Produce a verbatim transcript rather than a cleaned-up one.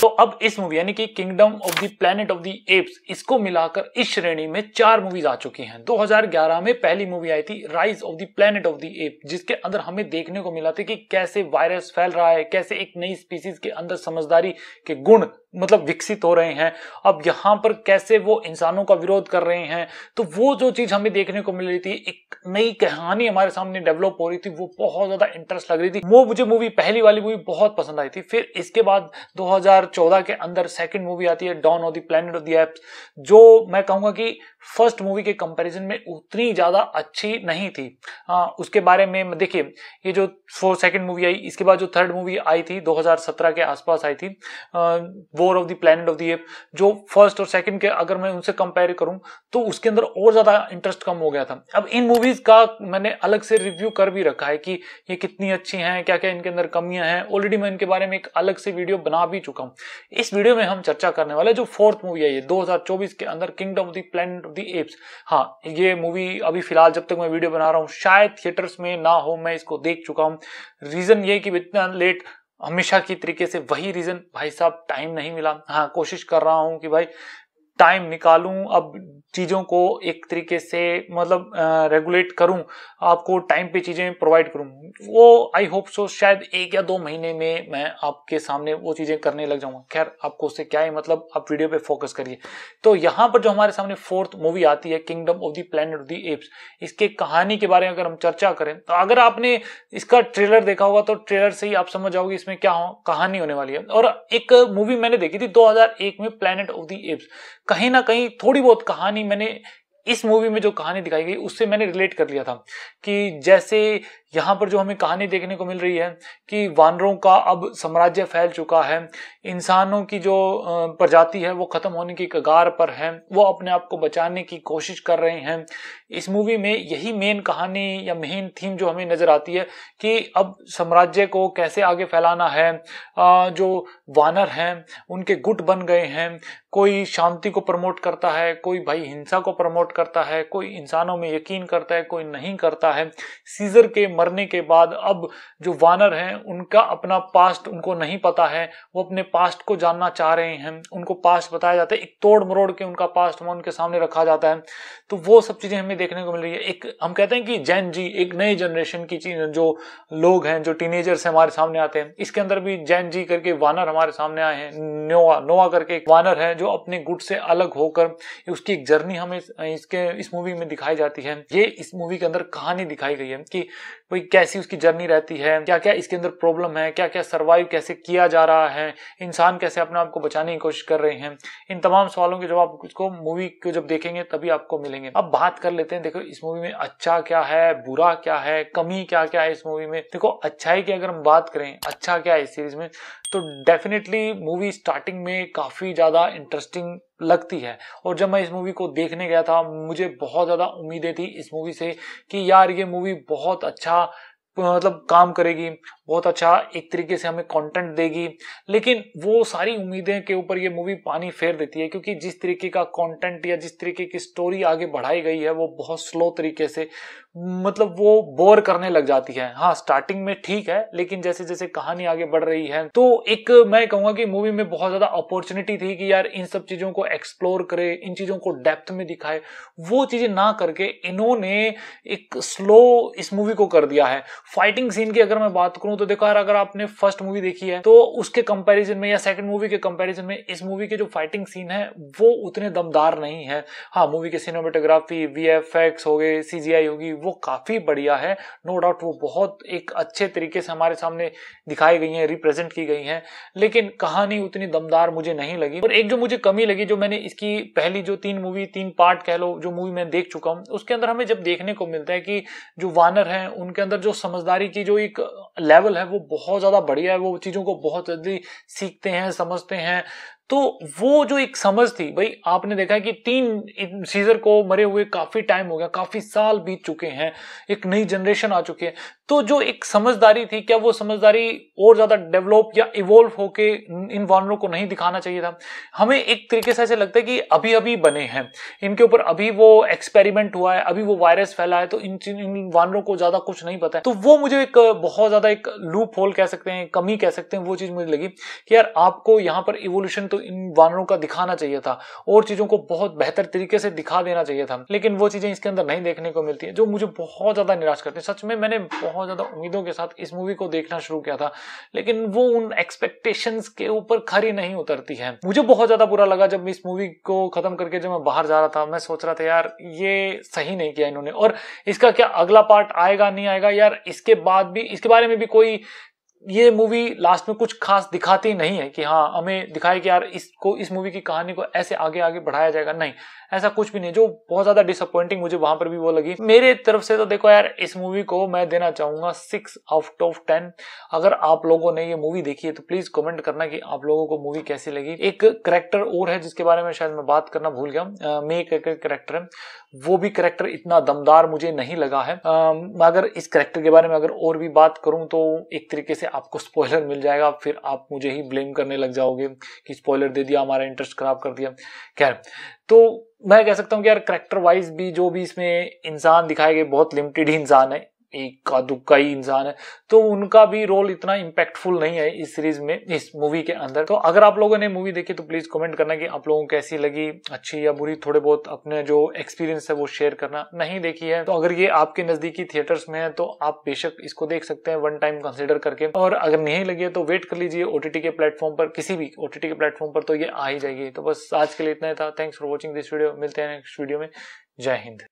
तो अब इस मूवी यानी कि kingdom of the planet of the apps, इसको मिलाकर इस श्रेणी में चार मूवीज आ चुकी हैं। दो हज़ार ग्यारह में पहली मूवी आई थी rise of the planet of the apps, जिसके अंदर हमें देखने को मिला था कि कैसे वायरस फैल रहा है, कैसे एक नई स्पीसीज के अंदर समझदारी के गुण मतलब विकसित हो रहे हैं। अब यहाँ पर कैसे वो इंसानों का विरोध कर रहे हैं, तो वो जो चीज हमें देखने को मिल रही थी, एक नई कहानी हमारे सामने डेवलप हो रही थी, वो बहुत ज्यादा इंटरेस्ट लग रही थी। वो मुझे मूवी, पहली वाली मूवी बहुत पसंद आई थी। फिर इसके बाद दो हज़ार चौदह के अंदर सेकंड मूवी आती है don of the planet of the apps, जो मैं कहूंगा कि फर्स्ट मूवी के कंपैरिजन में उतनी ज्यादा अच्छी नहीं थी। आ, उसके बारे में देखिए, ये जो फोर सेकंड मूवी आई, इसके बाद जो थर्ड मूवी आई थी दो हज़ार सत्रह के आसपास आई थी war of the planet of the app, जो फर्स्ट और सेकंड के अगर मैं उनसे कंपेयर करूं तो उसके अंदर और ज्यादा इंटरेस्ट कम हो गया था। अब इन मूवीज का मैंने अलग से रिव्यू कर भी रखा है कि ये कितनी अच्छी हैं, क्या क्या इनके अंदर कमियां हैं। ऑलरेडी मैं इनके बारे में एक अलग से वीडियो बना भी चुका हूं। इस वीडियो में हम चर्चा करने वाले जो फोर्थ मूवी है, ये दो हज़ार चौबीस के अंदर kingdom of the planet of the apps. हाँ, ये मूवी अभी फिलहाल जब तक मैं वीडियो बना रहा हूं शायद थिएटर्स में ना हो, मैं इसको देख चुका हूं। रीजन ये कि इतना लेट, हमेशा की तरीके से वही रीजन, भाई साहब टाइम नहीं मिला। हाँ, कोशिश कर रहा हूं कि भाई टाइम निकालूं, अब चीज़ों को एक तरीके से मतलब रेगुलेट करूं, आपको टाइम पे चीज़ें प्रोवाइड करूं। वो आई होप सो शायद एक या दो महीने में मैं आपके सामने वो चीज़ें करने लग जाऊंगा। खैर, आपको उससे क्या है मतलब, आप वीडियो पे फोकस करिए। तो यहाँ पर जो हमारे सामने फोर्थ मूवी आती है kingdom of the planet of the apps, इसके कहानी के बारे में अगर हम चर्चा करें तो अगर आपने इसका ट्रेलर देखा होगा तो ट्रेलर से ही आप समझ जाओगे इसमें क्या हो, कहानी होने वाली है। और एक मूवी मैंने देखी थी दो हजार एक में प्लैनेट ऑफ द एप्स, कहीं ना कहीं थोड़ी बहुत कहानी मैंने इस मूवी में जो कहानी दिखाई गई उससे मैंने रिलेट कर लिया था। कि जैसे यहाँ पर जो हमें कहानी देखने को मिल रही है कि वानरों का अब साम्राज्य फैल चुका है, इंसानों की जो प्रजाति है वो खत्म होने की कगार पर है, वो अपने आप को बचाने की कोशिश कर रहे हैं। इस मूवी में यही मेन कहानी या मेन थीम जो हमें नजर आती है कि अब साम्राज्य को कैसे आगे फैलाना है। जो वानर हैं उनके गुट बन गए हैं, कोई शांति को प्रमोट करता है, कोई भाई हिंसा को प्रमोट करता है, कोई इंसानों में यकीन करता है, कोई नहीं करता है। सीजर के मरने के बाद अब जो वानर हैं उनका अपना पास्ट उनको नहीं पता है, वो अपने पास्ट को जानना चाह रहे हैं, उनको पास्ट बताया जाता है, एक तोड़ मरोड़ के उनका पास्ट में उनके सामने रखा जाता है। तो वो सब चीजें हमें देखने को मिल रही है। एक हम कहते हैं कि जेन जी, एक नई जनरेशन की चीज जो लोग हैं, जो टीनेजर्स हमारे सामने आते हैं, इसके अंदर भी जेन जी करके वानर हमारे सामने आए हैं। नोवा नोवा करके एक वानर है जो अपने गुट से अलग होकर, उसकी एक जर्नी हमें इसके इस मूवी में दिखाई जाती है। ये इस मूवी के अंदर कहानी दिखाई गई है कि भाई कैसी उसकी जर्नी रहती है, क्या क्या इसके अंदर प्रॉब्लम है, क्या क्या सर्वाइव कैसे किया जा रहा है, इंसान कैसे अपने आप को बचाने की कोशिश कर रहे हैं। इन तमाम सवालों के जवाब इसको मूवी को जब देखेंगे तभी आपको मिलेंगे। अब बात कर लेते हैं, देखो इस मूवी में अच्छा क्या है, बुरा क्या है, कमी क्या क्या है इस मूवी में। देखो अच्छाई की अगर हम बात करें, अच्छा क्या है इस सीरीज में, तो डेफिनेटली मूवी स्टार्टिंग में काफी ज्यादा इंटरेस्टिंग लगती है। और जब मैं इस मूवी को देखने गया था मुझे बहुत ज्यादा उम्मीदें थी इस मूवी से कि यार ये मूवी बहुत अच्छा मतलब काम करेगी, बहुत अच्छा एक तरीके से हमें कंटेंट देगी। लेकिन वो सारी उम्मीदें के ऊपर ये मूवी पानी फेर देती है, क्योंकि जिस तरीके का कंटेंट या जिस तरीके की स्टोरी आगे बढ़ाई गई है वो बहुत स्लो तरीके से, मतलब वो बोर करने लग जाती है। हाँ, स्टार्टिंग में ठीक है, लेकिन जैसे जैसे कहानी आगे बढ़ रही है तो एक मैं कहूँगा कि मूवी में बहुत ज़्यादा अपॉर्चुनिटी थी कि यार इन सब चीज़ों को एक्सप्लोर करे, इन चीज़ों को डेप्थ में दिखाए, वो चीज़ें ना करके इन्होंने एक स्लो इस मूवी को कर दिया है। फाइटिंग सीन की अगर मैं बात करूं तो देखो यार, अगर आपने फर्स्ट मूवी देखी है तो उसके कंपैरिजन में या सेकंड मूवी के कंपैरिजन में इस मूवी के जो फाइटिंग सीन है वो उतने दमदार नहीं है। हाँ, मूवी के सिनेमेटोग्राफी, वीएफएक्स हो गए, सीजीआई होगी, वो काफी बढ़िया है, नो डाउट वो बहुत एक अच्छे तरीके से हमारे सामने दिखाई गई है, रिप्रेजेंट की गई है। लेकिन कहानी उतनी दमदार मुझे नहीं लगी। और एक जो मुझे कमी लगी, जो मैंने इसकी पहली जो तीन मूवी तीन पार्ट कह लो जो मूवी मैं देख चुका हूँ, उसके अंदर हमें जब देखने को मिलता है कि जो वानर है उनके अंदर जो समझदारी की जो एक लेवल है वो बहुत ज्यादा बढ़िया है, वो चीजों को बहुत जल्दी सीखते हैं, समझते हैं। तो वो जो एक समझ थी भाई, आपने देखा कि तीन सीजर को मरे हुए काफी टाइम हो गया, काफी साल बीत चुके हैं, एक नई जनरेशन आ चुकी है, तो जो एक समझदारी थी क्या वो समझदारी और ज्यादा डेवलप या इवोल्व होके इन वानरों को नहीं दिखाना चाहिए था? हमें एक तरीके से ऐसे लगता है कि अभी अभी बने हैं, इनके ऊपर अभी वो एक्सपेरिमेंट हुआ है, अभी वो वायरस फैला है, तो इन इन वानरों को ज्यादा कुछ नहीं पता है। तो वो मुझे एक बहुत ज्यादा एक लूप होल कह सकते हैं, कमी कह सकते हैं, वो चीज मुझे लगी कि यार आपको यहाँ पर इवोल्यूशन तो इन वानरों का दिखाना चाहिए था और चीजों को बहुत बेहतर तरीके से दिखा देना चाहिए था, लेकिन वो चीजें इसके अंदर नहीं देखने को मिलती है, जो मुझे बहुत ज्यादा निराश करती है। सच में मैंने बहुत ज्यादा उम्मीदों के साथ इस मूवी को देखना शुरू किया था, लेकिन वो उन एक्सपेक्टेशंस के ऊपर खरी नहीं उतरती है। मुझे बहुत ज्यादा बुरा लगा जब इस मूवी को खत्म करके जब मैं बाहर जा रहा था, मैं सोच रहा था यार ये सही नहीं किया इन्होंने, और इसका क्या अगला पार्ट आएगा नहीं आएगा यार, इसके बाद भी इसके बारे में भी कोई ये मूवी लास्ट में कुछ खास दिखाती नहीं है कि हाँ हमें दिखाए कि यार इसको इस मूवी की कहानी को ऐसे आगे आगे बढ़ाया जाएगा, नहीं ऐसा कुछ भी नहीं, जो बहुत ज्यादा डिसअपॉइंटिंग मुझे वहां पर भी वो लगी। मेरे तरफ से तो देखो यार इस मूवी को मैं देना चाहूंगा सिक्स आउट ऑफ टेन। अगर आप लोगों ने ये मूवी देखी है तो प्लीज कमेंट करना कि आप लोगों को मूवी कैसी लगी। एक करेक्टर और है जिसके बारे में शायद मैं बात करना भूल गया, मे एक करेक्टर है, वो भी करेक्टर इतना दमदार मुझे नहीं लगा है। अगर इस करेक्टर के बारे में अगर और भी बात करूं तो एक तरीके से आपको स्पॉइलर मिल जाएगा, फिर आप मुझे ही ब्लेम करने लग जाओगे कि स्पॉइलर दे दिया, हमारा इंटरेस्ट खराब कर दिया। खैर तो मैं कह सकता हूं कि यार कैरेक्टर वाइज भी जो भी इसमें इंसान दिखाए गए बहुत लिमिटेड ही इंसान है, इक्का दुक्का ही इंसान है, तो उनका भी रोल इतना इम्पैक्टफुल नहीं है इस सीरीज में, इस मूवी के अंदर। तो अगर आप लोगों ने मूवी देखी तो प्लीज कमेंट करना कि आप लोगों को कैसी लगी, अच्छी या बुरी, थोड़े बहुत अपने जो एक्सपीरियंस है वो शेयर करना। नहीं देखी है तो अगर ये आपके नजदीकी थिएटर्स में है तो आप बेशक इसको देख सकते हैं वन टाइम कंसिडर करके, और अगर नहीं लगी है तो वेट कर लीजिए ओटीटी के प्लेटफॉर्म पर, किसी भी ओटीटी के प्लेटफॉर्म पर तो ये आ ही जाएगी। तो बस आज के लिए इतना ही था, thanks for watching this video, मिलते हैं नेक्स्ट वीडियो में, जय हिंद।